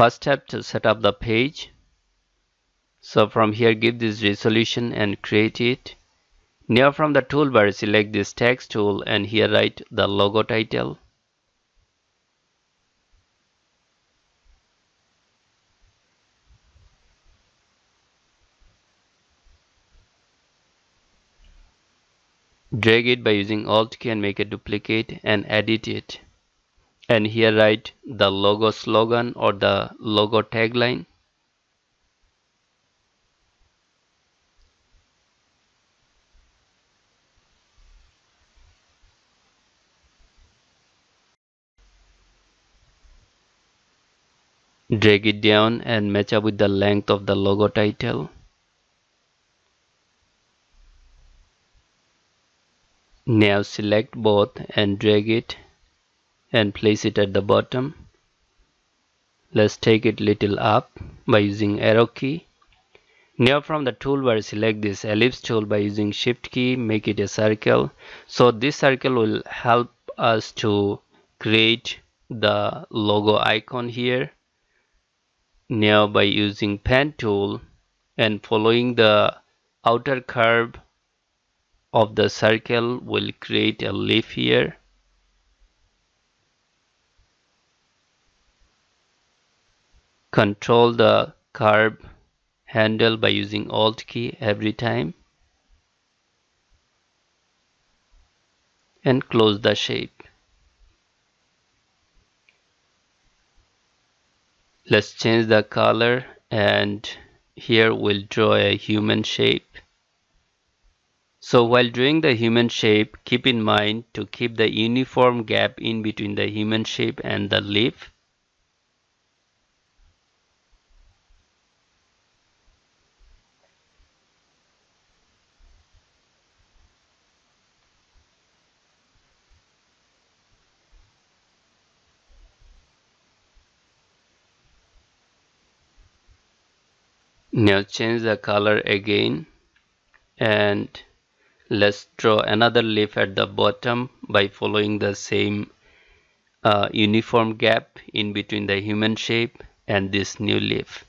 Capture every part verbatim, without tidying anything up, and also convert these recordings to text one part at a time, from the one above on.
first step to set up the page. So from here, give this resolution and create it. Now from the toolbar, select this text tool and here write the logo title. Drag it by using Alt key and make a duplicate and edit it. And here write the logo slogan or the logo tagline. Drag it down and match up with the length of the logo title. Now select both and drag it and place it at the bottom. Let's take it little up by using arrow key. Now from the toolbar, select this ellipse tool by using shift key, make it a circle. So this circle will help us to create the logo icon here. Now by using pen tool and following the outer curve of the circle, will create a leaf here. Control the curve handle by using Alt key every time and close the shape. Let's change the color and here we'll draw a human shape. So while drawing the human shape, keep in mind to keep the uniform gap in between the human shape and the leaf. Now change the color again and let's draw another leaf at the bottom by following the same uh, uniform gap in between the human shape and this new leaf.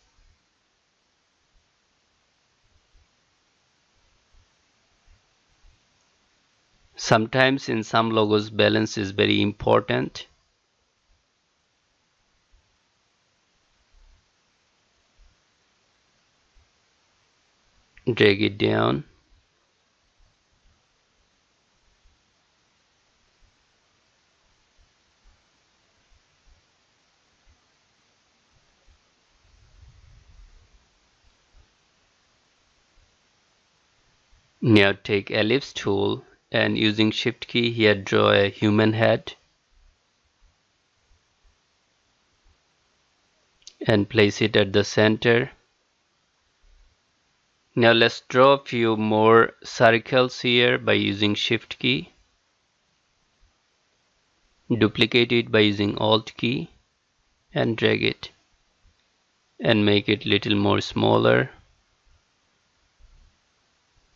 Sometimes in some logos, balance is very important. Drag it down. Now take ellipse tool and using shift key here draw a human head and place it at the center. Now let's draw a few more circles here by using shift key. Duplicate it by using Alt key and drag it and make it little more smaller.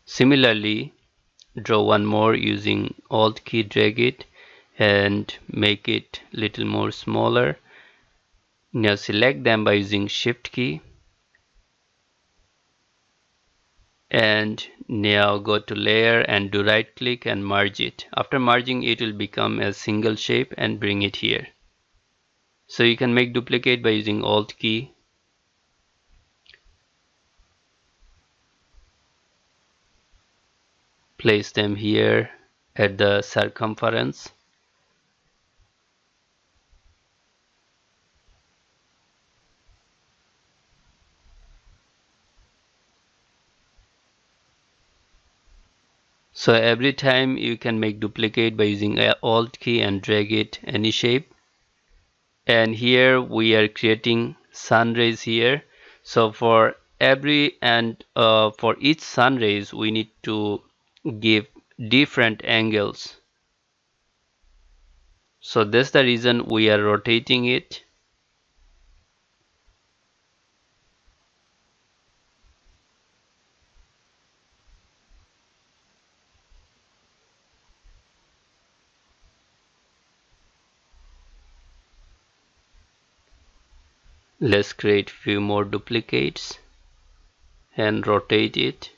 Similarly, draw one more using Alt key, drag it and make it little more smaller. Now select them by using shift key and now go to layer and do right click and merge it. After merging, it will become a single shape and bring it here. So you can make duplicate by using Alt key. Place them here at the circumference. So every time you can make duplicate by using Alt key and drag it any shape. And here we are creating sun rays here. So for every and uh, for each sun rays, we need to give different angles. So that's the reason we are rotating it. Let's create few more duplicates and rotate it.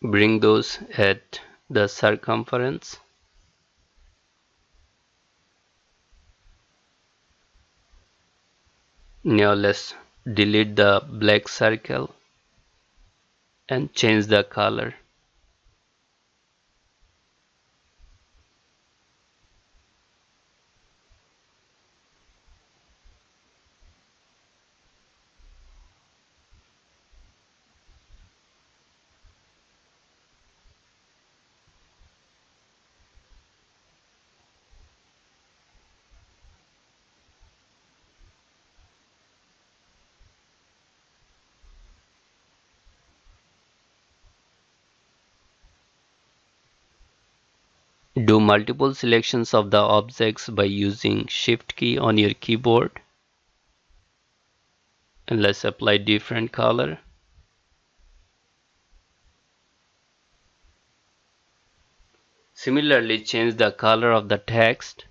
Bring those at the circumference. Now let's delete the black circle and change the color. Do multiple selections of the objects by using Shift key on your keyboard. And let's apply different color. Similarly, change the color of the text.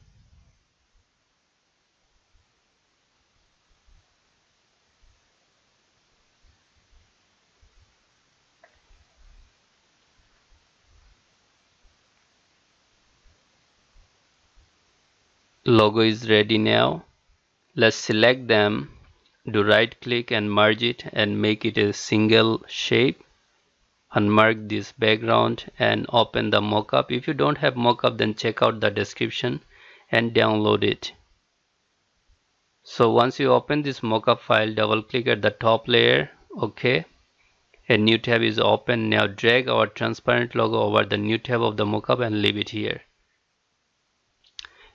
Logo is ready now. Let's select them, do right click and merge it and make it a single shape. Unmark this background and open the mockup. If you don't have mockup, then check out the description and download it. So once you open this mockup file, double click at the top layer. Okay. A new tab is open. Now drag our transparent logo over the new tab of the mockup and leave it here.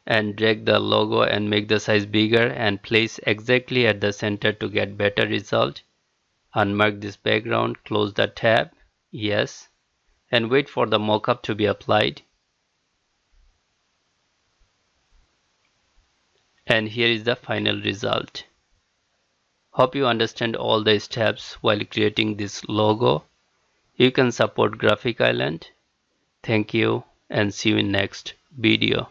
And drag the logo and make the size bigger and place exactly at the center to get better result. Unmark this background, close the tab, yes, and wait for the mockup to be applied. And here is the final result. Hope you understand all the steps while creating this logo. You can support Graphic Island. Thank you and see you in next video.